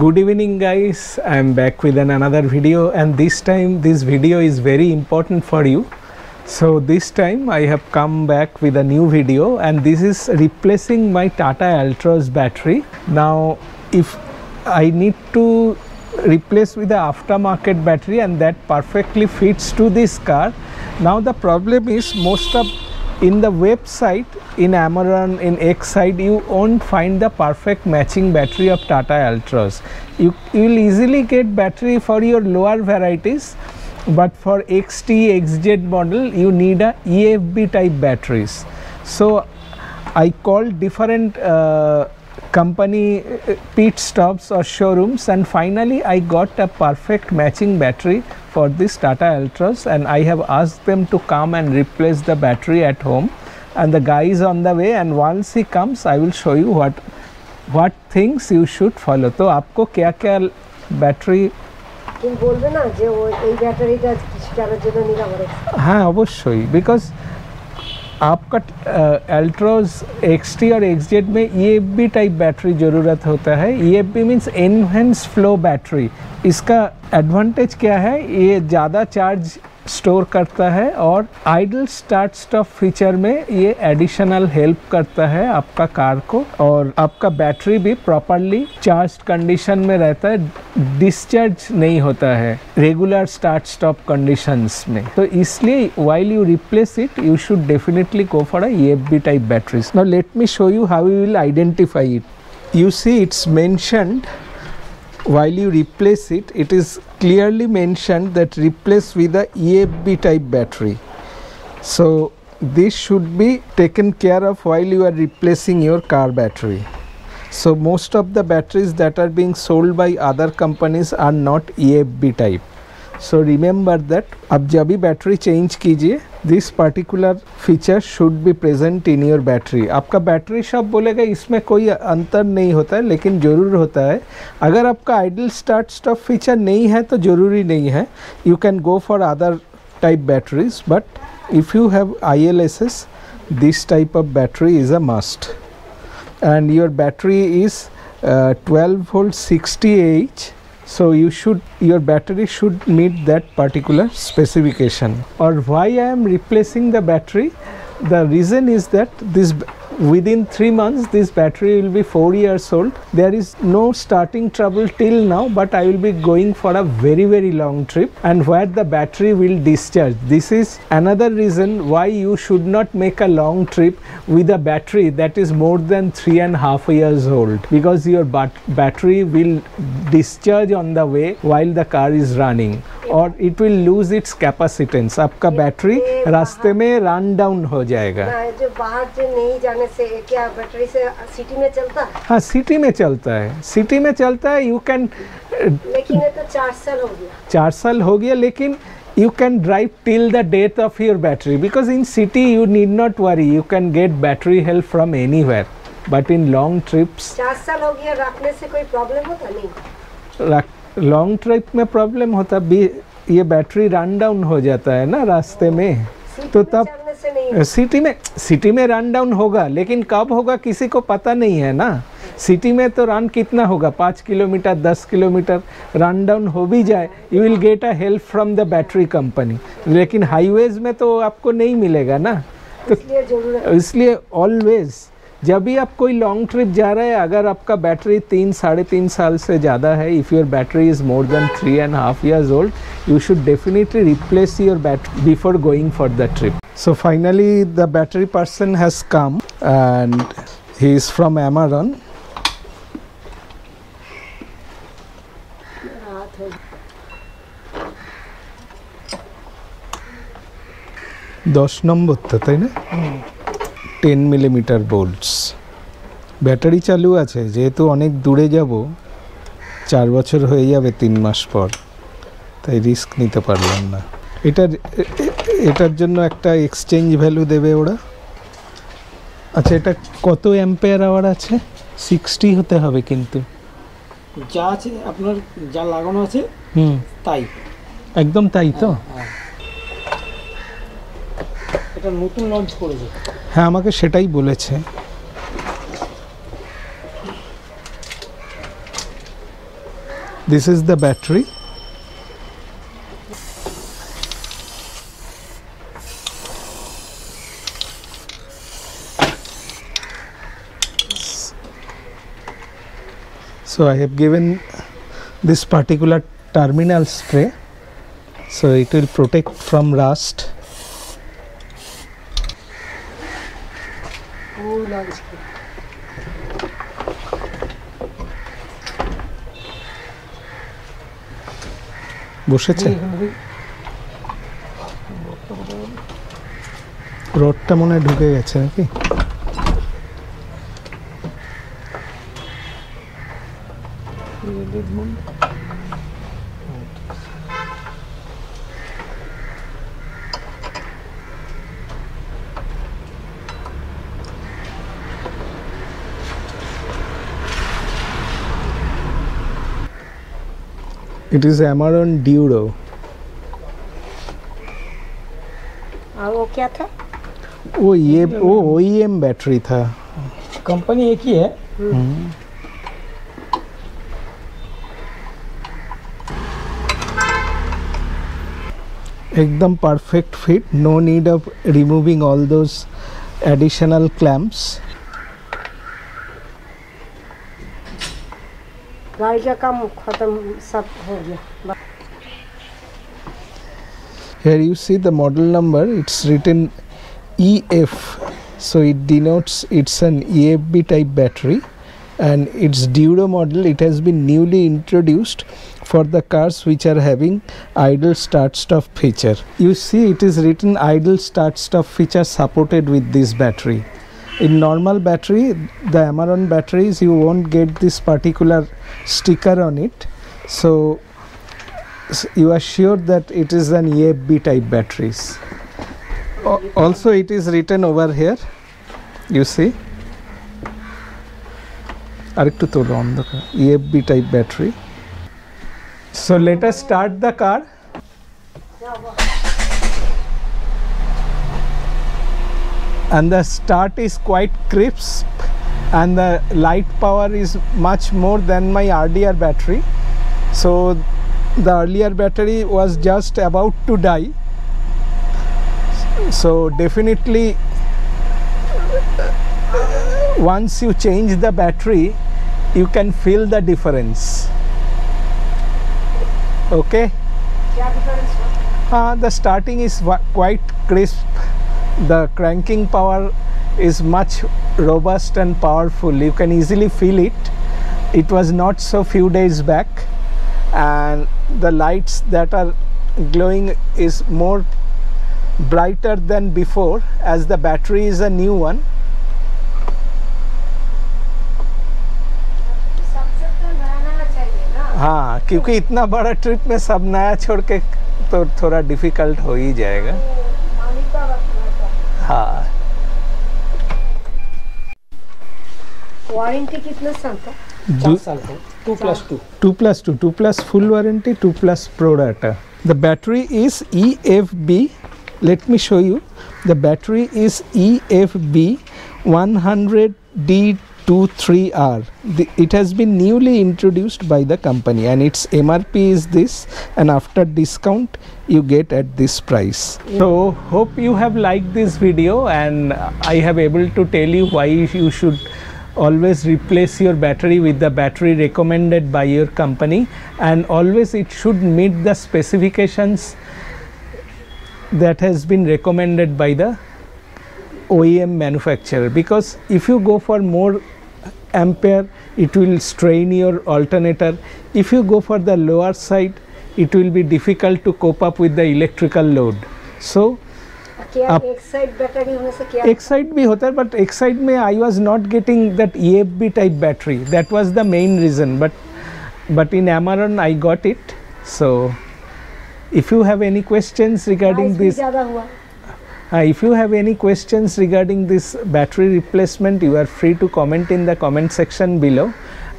Good evening guys, I am back with another video, and this time this video is very important for you. So this time I have come back with a new video, and this is replacing my Tata Altroz battery. Now if I need to replace with the aftermarket battery, and that perfectly fits to this car. Now the problem is most of in the website, in Amaron, in Exide, you won't find the perfect matching battery of Tata Altroz. You will easily get battery for your lower varieties, but for XT, XZ model, you need a EFB type batteries. So I called different company pit stops or showrooms, and finally I got a perfect matching battery for this Tata Altroz, and I have asked them to come and replace the battery at home, and the guy is on the way, and once he comes I will show you what things you should follow. So aapko kya kya battery bolbe na je ei battery ta kichu karer jonno nilabore ha obosshoi, because आपका Altroz XT और XZ में EFB type battery ज़रूरत होता है. EFB means enhance flow battery. इसका advantage क्या है, ये ज़्यादा चार्ज स्टोर करता है और आइडल स्टार्ट स्टॉप फीचर में ये एडिशनल हेल्प करता है आपका कार को, और आपका बैटरी भी प्रॉपरली चार्ज कंडीशन में रहता है, डिस्चार्ज नहीं होता है रेगुलर स्टार्ट स्टॉप कंडीशंस में. तो इसलिए while you replace it you should definitely go for a EFB type batteries. Now let me show you how you will identify it. You see it's mentioned while you replace it, it is clearly mentioned that replace with a EFB type battery. So this should be taken care of while you are replacing your car battery. So most of the batteries that are being sold by other companies are not EFB type. So remember that ab jab bhi battery change kijiye, this particular feature should be present in your battery. आपका battery shop बोलेगा इसमें कोई अंतर नहीं होता है, लेकिन ज़रूर होता है. अगर आपका आइडल स्टार्ट स्टॉप फीचर नहीं है तो ज़रूरी नहीं है, you can go for other type batteries, but if you have ILSS, this type of battery is a must. And your battery is 12V 60Ah, so your battery should meet that particular specification. Or why I am replacing the battery, the reason is that this within 3 months this battery will be 4 years old. There is no starting trouble till now, but I will be going for a very, very long trip, and where the battery will discharge. This is another reason why you should not make a long trip with a battery that is more than 3.5 years old, because your battery will discharge on the way while the car is running, और it will lose its capacitance. आपका battery रास्ते में run down हो जाएगा. जो बाहर से नहीं जाने से क्या बैटरी से सिटी में चलता है? हाँ, सिटी में चलता है, सिटी में चलता है. यू कैन, लेकिन ये तो 4 साल हो गया, 4 साल हो गया, लेकिन you can drive till the death of your battery, because in city you need not worry, you can get battery help from anywhere, but in long trips 4 साल हो गया. रखने से कोई प्रॉब्लम होता नहीं? लॉन्ग ट्रिप में प्रॉब्लम होता भी, ये बैटरी रन डाउन हो जाता है ना रास्ते में, तो तब सिटी में रन डाउन होगा, लेकिन कब होगा किसी को पता नहीं है ना. सिटी में तो रन कितना होगा, 5 किलोमीटर 10 किलोमीटर रन डाउन हो भी जाए, you will get a help from the battery company, लेकिन हाईवेज में तो आपको नहीं मिलेगा ना. तो इसलिए ऑलवेज जब भी आप कोई लॉन्ग ट्रिप जा रहे हैं, अगर आपका बैटरी 3 साढ़े 3 साल से ज़्यादा है, if your battery is more than 3.5 years old, you should definitely replace your battery before going for the trip. So finally the battery person has come, and he is from Amaron. दोष number तो ताई ना 10 mm bolts. Battery चालू आछे जेहेतु अनेक दूरे जाब, 4 বছর হয়ে যাবে 3 মাস পর, তাই রিস্ক নিতে পারলাম না. এটার জন্য একটা এক্সচেঞ্জ ভ্যালু দেবে ওরা. আচ্ছা, এটা কত অ্যাম্পিয়ার আওয়ার আছে? 60 হতে হবে, কিন্তু যা আছে আপনার যা লাগানো আছে তাই একদম তাই. তো এটা নতুন লঞ্চ করেছে? হ্যাঁ, আমাকে সেটাই বলেছে. This is the battery. So I have given this particular terminal spray, so it will protect from rust. বসেছে রডটা মনে ঢুকে গেছে নাকি It is Amaron Duro. What was that? It was an OEM battery. The company is one. Ekdam perfect fit. No need of removing all those additional clamps. Here you see the model number, it's written EF, so it denotes it's an EFB type battery, and its Duro model, it has been newly introduced for the cars which are having idle start stop feature. You see it is written idle start stop feature supported with this battery. In normal battery, the Amaron batteries, you won't get this particular sticker on it, so you are sure that it is an EFB type batteries. Also it is written over here, you see, EFB type battery. So let us start the car. And the start is quite crisp and the light power is much more than my earlier battery. So the earlier battery was just about to die. So definitely once you change the battery, you can feel the difference. Okay? The starting is quite crisp. The cranking power is much robust and powerful. You can easily feel it. It was not so few days back, and the lights that are glowing is more brighter than before as the battery is a new one. हाँ क्योंकि इतना बड़ा trip में सब नया छोड़ के तो थोड़ा डिफिकल्ट हो ही जाएगा. Warranty कितना साल का? 4 साल का. 2 plus 2. 2 plus 2. 2 plus full warranty. 2 plus pro data. The battery is EFB. Let me show you. The battery is EFB 100D23R. It has been newly introduced by the company, and its MRP is this, and after discount you get at this price. So hope you have liked this video, and I have able to tell you why you should always replace your battery with the battery recommended by your company, and always it should meet the specifications that has been recommended by the OEM manufacturer, because if you go for more ampere it will strain your alternator. If you go for the lower side it will be difficult to cope up with the electrical load. So Exide battery Exide bhi hota hai, but Exide mein I was not getting that EFB type battery. That was the main reason, but in Amaron I got it. So if you have any questions regarding this, if you have any questions regarding this battery replacement, you are free to comment in the comment section below,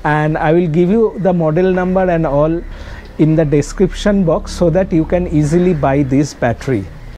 and I will give you the model number and all in the description box so that you can easily buy this battery.